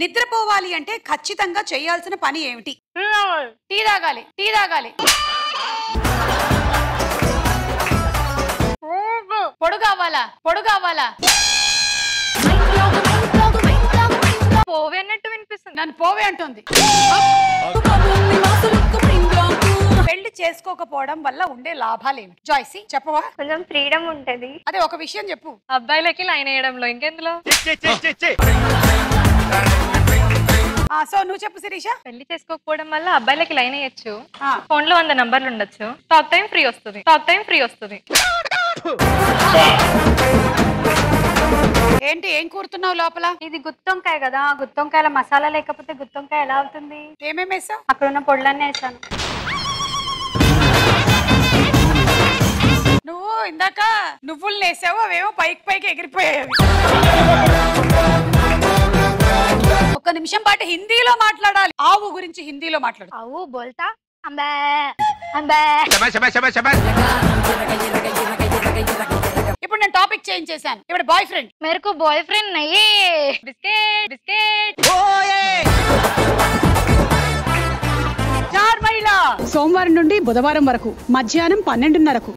నిద్రపోవాలి అంటే ఖచ్చితంగా చేయాల్సిన పని ఏమిటి? టీ తాగాలి. టీ తాగాలి. పొడుగావాలా? పొడుగావాలా? పోవే అన్నట్టు వినిపిస్తుంది. నన్ను పోవే అంటుంది. పెళ్లి చేసుకోకపోవడం వల్ల ఉండే లాభాలు ఏమిటి? జాయిసీ చెప్పవా? కొంచెం ఫ్రీడమ్ ఉంటది. అదే ఒక విషయం చెప్పు. అబ్బాయిలకి లైన్ వేయడంలో, ఇంకెందులో. సో నువ్వు చెప్పు శిరీష. పెళ్లి చేసుకోకపోవడం వల్ల అబ్బాయిలకి లైన్ వేయచ్చు. ఫోన్ లో 100 నంబర్లు ఉండొచ్చు. టాక్ టైం ఫ్రీ వస్తుంది. టాక్ టైం ఫ్రీ వస్తుంది. ఏంటి ఏం కూర్తున్నావు లోపల? ఇది గుత్తొంకాయ కదా, గుత్తొంకాయల మసాలా లేకపోతే గుత్తొంకాయ ఎలా అవుతుంది? ఏమేమి వేసావు? అక్కడ ఉన్న పొడులన్నీ వేసాను. నువ్వు ఇందాక నువ్వులు వేసావు, అవేమో పైకి పైకి ఎగిరిపోయాయి. ఒక నిమిషం పాటు హిందీలో మాట్లాడాలి. ఆవు గురించి హిందీలో మాట్లాడు. ఆవు బోల్తా అంబే అంబే. ఇప్పుడు నేను టాపిక్ చేంజ్ చేశాను. ఇప్పుడు బాయ్ ఫ్రెండ్. మేరకు బాయ్ ఫ్రెండ్ నయ్యే. Biscuit biscuit. చార్ మహిళ సోమవారం నుండి బుధవారం వరకు మధ్యాహ్నం 12:30కు